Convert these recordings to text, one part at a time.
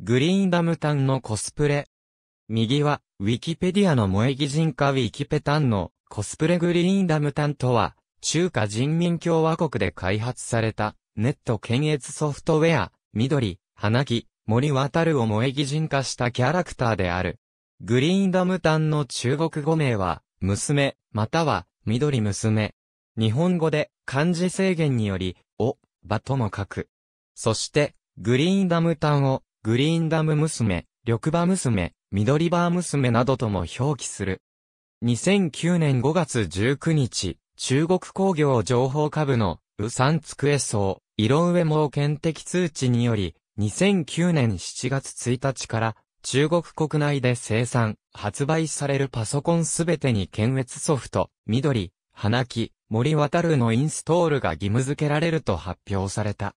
グリーンダムタンのコスプレ。右は、ウィキペディアの萌木人化ウィキペタンのコスプレ。グリーンダムタンとは、中華人民共和国で開発された、ネット検閲ソフトウェア、緑、花木、森渉を萌木人化したキャラクターである。グリーンダムタンの中国語名は、娘、または、緑娘。日本語で漢字制限により、お、ばとも書く。そして、グリーンダムタンを、グリーンダム娘、緑馬娘、緑馬娘などとも表記する。2009年5月19日、中国工業情報科部の、ウサン机総、井上猛検的通知により、2009年7月1日から、中国国内で生産、発売されるパソコンすべてに検閲ソフト、緑、花木、森渉のインストールが義務付けられると発表された。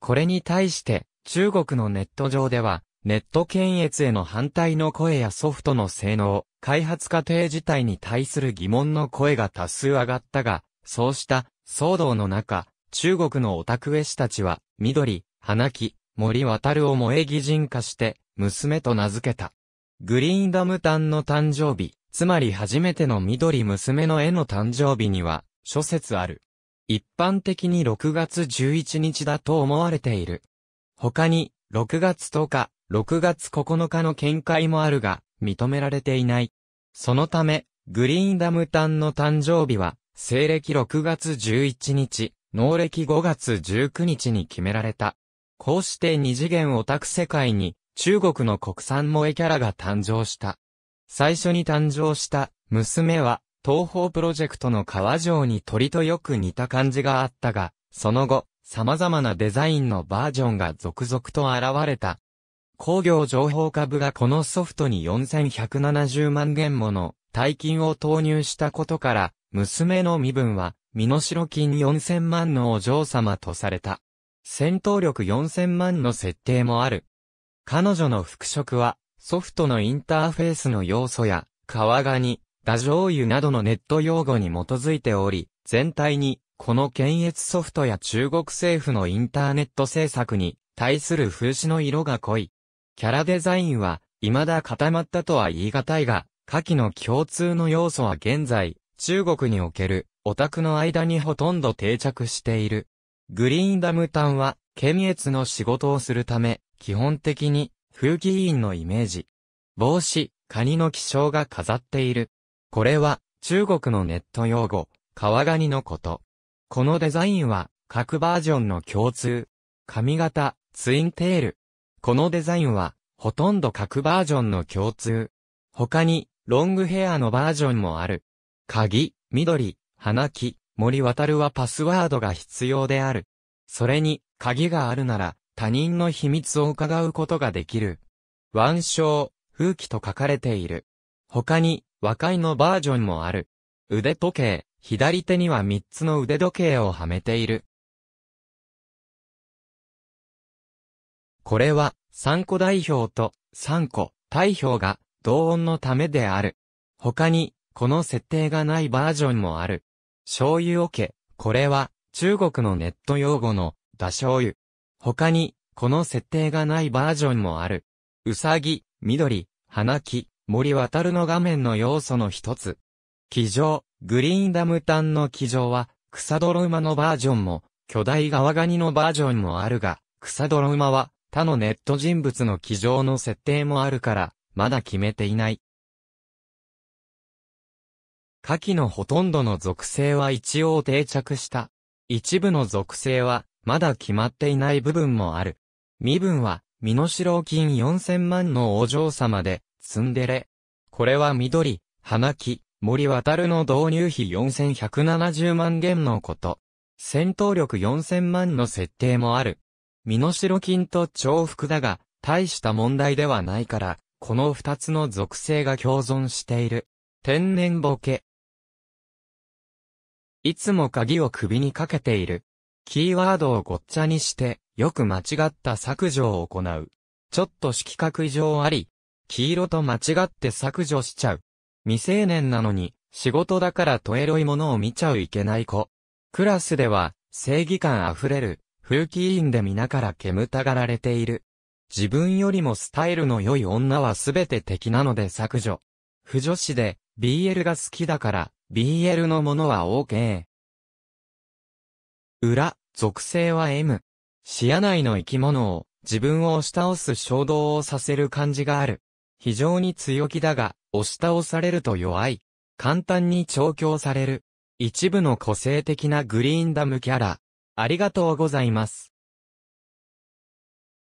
これに対して、中国のネット上では、ネット検閲への反対の声やソフトの性能、開発過程自体に対する疑問の声が多数上がったが、そうした騒動の中、中国のオタク絵師たちは、緑、花木、森渉を萌木人化して、娘と名付けた。グリーンダムタンの誕生日、つまり初めての緑娘の絵の誕生日には、諸説ある。一般的に6月11日だと思われている。他に、6月10日、6月9日の見解もあるが、認められていない。そのため、グリーンダムタンの誕生日は、西暦6月11日、農暦5月19日に決められた。こうして二次元オタク世界に、中国の国産萌えキャラが誕生した。最初に誕生した、娘は、東方プロジェクトの川城に鳥とよく似た感じがあったが、その後、様々なデザインのバージョンが続々と現れた。工業情報科部がこのソフトに4170万元もの大金を投入したことから、娘の身分は、身代金4000万のお嬢様とされた。戦闘力4000万の設定もある。彼女の服飾は、ソフトのインターフェースの要素や、川ガニ、ダジョウユなどのネット用語に基づいており、全体に、この検閲ソフトや中国政府のインターネット政策に対する風刺の色が濃い。キャラデザインは、未だ固まったとは言い難いが、下記の共通の要素は現在、中国におけるオタクの間にほとんど定着している。グリーンダムタンは、検閲の仕事をするため、基本的に、風紀委員のイメージ。帽子、カニの気象が飾っている。これは、中国のネット用語、川ガニのこと。このデザインは、各バージョンの共通。髪型、ツインテール。このデザインは、ほとんど各バージョンの共通。他に、ロングヘアのバージョンもある。鍵、緑、花木、森渉はパスワードが必要である。それに、鍵があるなら、他人の秘密を伺うことができる。腕章、風紀と書かれている。他に、和解のバージョンもある。腕時計、左手には3つの腕時計をはめている。これは、三個代表と三個大表が同音のためである。他に、この設定がないバージョンもある。醤油桶、これは、中国のネット用語の、ダ醤油。他に、この設定がないバージョンもある。うさぎ、緑、花木、森渉の画面の要素の一つ。騎乗、グリーンダムタンの騎乗は、草泥馬のバージョンも、巨大川ガニのバージョンもあるが、草泥馬は、他のネット人物の騎乗の設定もあるから、まだ決めていない。下記のほとんどの属性は一応定着した。一部の属性は、まだ決まっていない部分もある。身分は、身代金4000万のお嬢様で、ツンデレ。これは緑、花木、森渉の導入費4170万元のこと。戦闘力4000万の設定もある。身代金と重複だが、大した問題ではないから、この二つの属性が共存している。天然ボケ。いつも鍵を首にかけている。キーワードをごっちゃにして、よく間違った削除を行う。ちょっと色覚異常あり、黄色と間違って削除しちゃう。未成年なのに、仕事だからとエロいものを見ちゃいけない子。クラスでは、正義感あふれる、風紀委員で皆から煙たがられている。自分よりもスタイルの良い女はすべて敵なので削除。腐女子で BL が好きだから BL のものは OK。裏、属性は M。視野内の生き物を自分を押し倒す衝動をさせる感じがある。非常に強気だが、押し倒されると弱い。簡単に調教される。一部の個性的なグリーンダムキャラ。ありがとうございます。